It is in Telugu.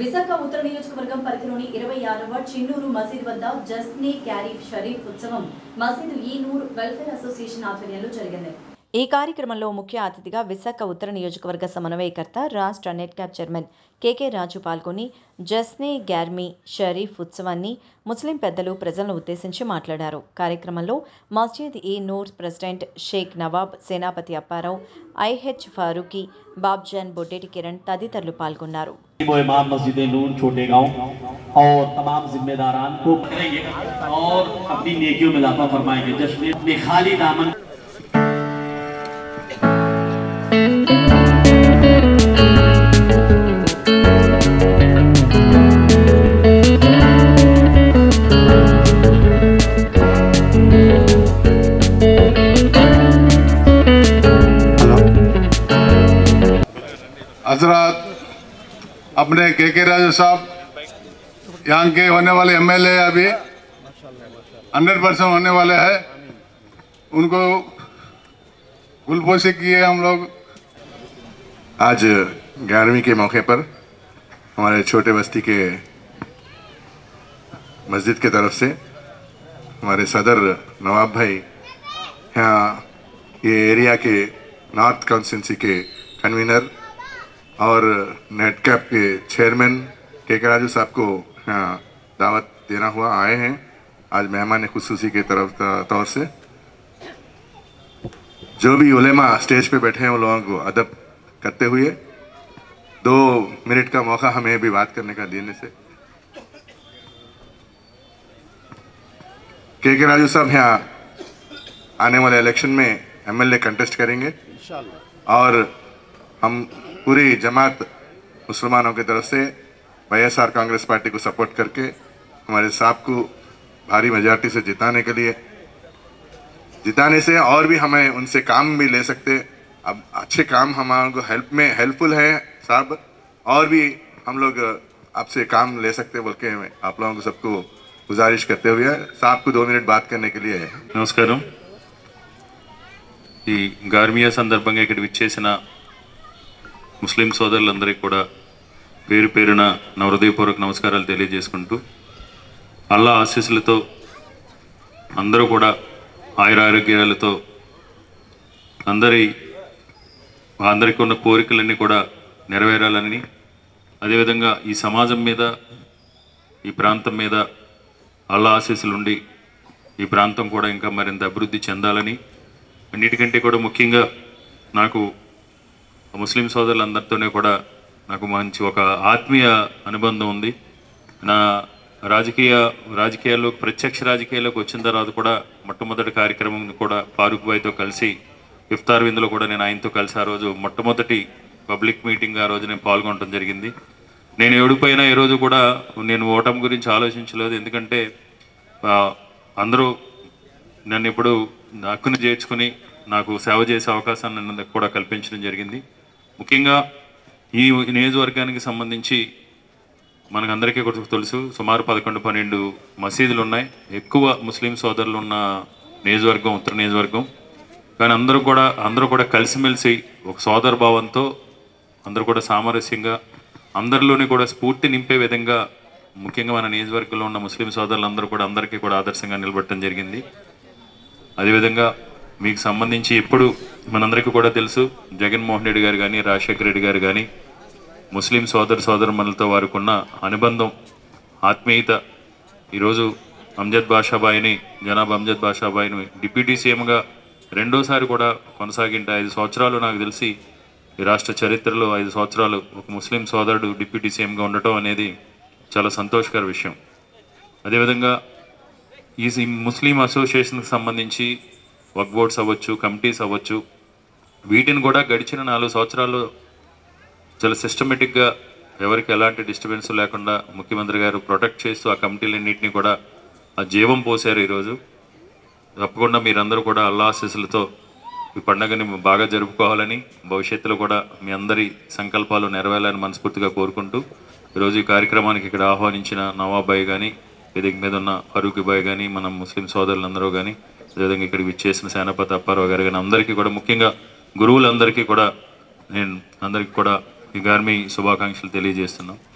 విశాఖ ఉత్తర నియోజకవర్గం పరిధిలోని 26వ చిన్నూరు మసీద్ వద్ద జస్ట్ నే క్యారీఫ్ షరీఫ్ ఉత్సవం మసీదు ఈ నూర్ వెల్ఫేర్ అసోసియేషన్ ఆధ్వర్యంలో జరిగింది। ఈ కార్యక్రమంలో ముఖ్య అతిథిగా విశాఖ ఉత్తర నియోజకవర్గ సమన్వయకర్త రాష్ట్ర NEDCAP chairman K K Raju పాల్గొని జస్ట్ నే గ్యార్మీ షరీఫ్ ఉత్సవాన్ని ముస్లిం పెద్దలు ప్రజలను ఉద్దేశించి మాట్లాడారు। కార్యక్రమంలో మస్జిద్ ఈ నూర్ ప్రెసిడెంట్ షేక్ నవాబ్, సేనాపతి అప్పారావు, ఐహెచ్ ఫారూకి, బాబ్జాన్ బొడ్డేటి కిరణ్ తదితరులు పాల్గొన్నారు। इमाम मस्जिद नूर छोटे गांव और तमाम जिम्मेदारान को और अपनी नेकियों में इजाफा फरमाएंगे। जश्न अपने खाली दामन हजरात अपने के राजू साहब यहाँ के होने वाले एमएलए अभी 100% होने वाले हैं। उनको गुलपोशी किए हम लोग। आज 11वीं के मौके पर हमारे छोटे बस्ती के मस्जिद के तरफ से हमारे सदर नवाब भाई यहाँ ये एरिया के नॉर्थ कांस्टेंसी के कन्वीनर और नेट कैप के चेयरमैन के राजू साहब को दावत देना हुआ आए हैं। आज मेहमान खुसूसी के तरफ तौर से जो भी उलेमा स्टेज पे बैठे हैं उन लोगों को अदब करते हुए 2 मिनट का मौका हमें भी बात करने का देने से के राजू साहब यहाँ आने वाले इलेक्शन में एमएलए कंटेस्ट करेंगे और हम पूरी जमात मुसलमानों की तरफ से YSR कांग्रेस पार्टी को सपोर्ट करके हमारे साहब को भारी मेजॉरिटी से जिताने से और भी हमें उनसे काम भी ले सकते। अब अच्छे काम हमारे को हेल्प में हेल्पफुल है साहब और भी हम लोग आपसे काम ले सकते बोल के आप लोगों को सबको गुजारिश करते हुए साहब को 2 मिनट बात करने के लिए। नमस्कार। गार्मी संदर्भंगा इक्कड विच्चेसिन ముస్లిం సోదరులందరికీ కూడా పేరు పేరున నవరదీపూర్వక నమస్కారాలు తెలియజేసుకుంటూ అల్లా ఆశీస్సులతో అందరూ కూడా ఆయురారోగ్యాలతో అందరికీ ఉన్న కోరికలన్నీ కూడా నెరవేరాలని, అదేవిధంగా ఈ సమాజం మీద ఈ ప్రాంతం మీద అల్లా ఆశీస్సులు ఉండి ఈ ప్రాంతం కూడా ఇంకా మరింత అభివృద్ధి చెందాలని, అన్నిటికంటే కూడా ముఖ్యంగా నాకు ముస్లిం సోదరులందరితోనే కూడా నాకు మంచి ఒక ఆత్మీయ అనుబంధం ఉంది। నా రాజకీయాల్లో ప్రత్యక్ష రాజకీయాల్లోకి వచ్చిన తర్వాత కూడా మొట్టమొదటి కార్యక్రమం కూడా ఫారూక్ భాయ్తో కలిసి ఇఫ్తార్ విందులో కూడా నేను ఆయనతో కలిసి ఆ రోజు మొట్టమొదటి పబ్లిక్ మీటింగ్ ఆ రోజు నేను పాల్గొనడం జరిగింది। నేను ఎడిపోయినా ఈ రోజు కూడా నేను ఓటమి గురించి ఆలోచించలేదు, ఎందుకంటే అందరూ నన్ను ఇప్పుడు హక్కును చేర్చుకుని నాకు సేవ చేసే అవకాశాన్ని కూడా కల్పించడం జరిగింది। ముఖ్యంగా ఈ నియోజకవర్గానికి సంబంధించి మనకందరికీ కూడా తెలుసు సుమారు 11-12 మసీదులు ఉన్నాయి। ఎక్కువ ముస్లిం సోదరులు ఉన్న నియోజకవర్గం ఉత్తర నియోజకవర్గం, కానీ అందరూ కూడా కలిసిమెలిసి ఒక సోదర భావంతో అందరూ కూడా సామరస్యంగా అందరిలోని కూడా స్ఫూర్తి నింపే విధంగా ముఖ్యంగా మన నియోజకవర్గంలో ఉన్న ముస్లిం సోదరులందరూ కూడా అందరికీ కూడా ఆదర్శంగా నిలబడటం జరిగింది। అదేవిధంగా మీకు సంబంధించి ఎప్పుడు మనందరికీ కూడా తెలుసు జగన్మోహన్ రెడ్డి గారు కానీ రాజశేఖర రెడ్డి గారు కానీ ముస్లిం సోదర సోదరులతో వారికి ఉన్న అనుబంధం ఆత్మీయత, ఈరోజు అమజద్ బాషాబాయిని డిప్యూటీ సీఎంగా రెండోసారి కూడా కొనసాగింటే 5 సంవత్సరాలు నాకు తెలిసి ఈ రాష్ట్ర చరిత్రలో 5 సంవత్సరాలు ఒక ముస్లిం సోదరుడు డిప్యూటీ సీఎంగా ఉండటం అనేది చాలా సంతోషకర విషయం। అదేవిధంగా ఈ ముస్లిం అసోసియేషన్కి సంబంధించి వర్క్ బోర్డ్స్ అవ్వచ్చు, కమిటీస్ అవ్వచ్చు, వీటిని కూడా గడిచిన 4 సంవత్సరాల్లో చాలా సిస్టమేటిక్గా ఎవరికి ఎలాంటి డిస్టర్బెన్స్ లేకుండా ముఖ్యమంత్రి గారు ప్రొటెక్ట్ చేస్తూ ఆ కమిటీలన్నింటినీ కూడా ఆ జీవం పోశారు। ఈరోజు తప్పకుండా మీరందరూ కూడా అల్లా ఆశీస్సులతో ఈ పండుగని బాగా జరుపుకోవాలని, భవిష్యత్తులో కూడా మీ అందరి సంకల్పాలు నెరవేరాలని మనస్ఫూర్తిగా కోరుకుంటూ ఈరోజు ఈ కార్యక్రమానికి ఇక్కడ ఆహ్వానించిన నవాబాయి కానీ వేదిక మీద ఉన్న ఫరూకి బాయ్ కానీ మన ముస్లిం సోదరులందరూ కానీ అదేవిధంగా ఇక్కడికి విచ్చేసిన సేనాపతి అప్పారావు గారు కానీ అందరికీ కూడా ముఖ్యంగా గురువులందరికీ కూడా నేను అందరికీ కూడా ఈ గార్మీ శుభాకాంక్షలు తెలియజేస్తున్నాను।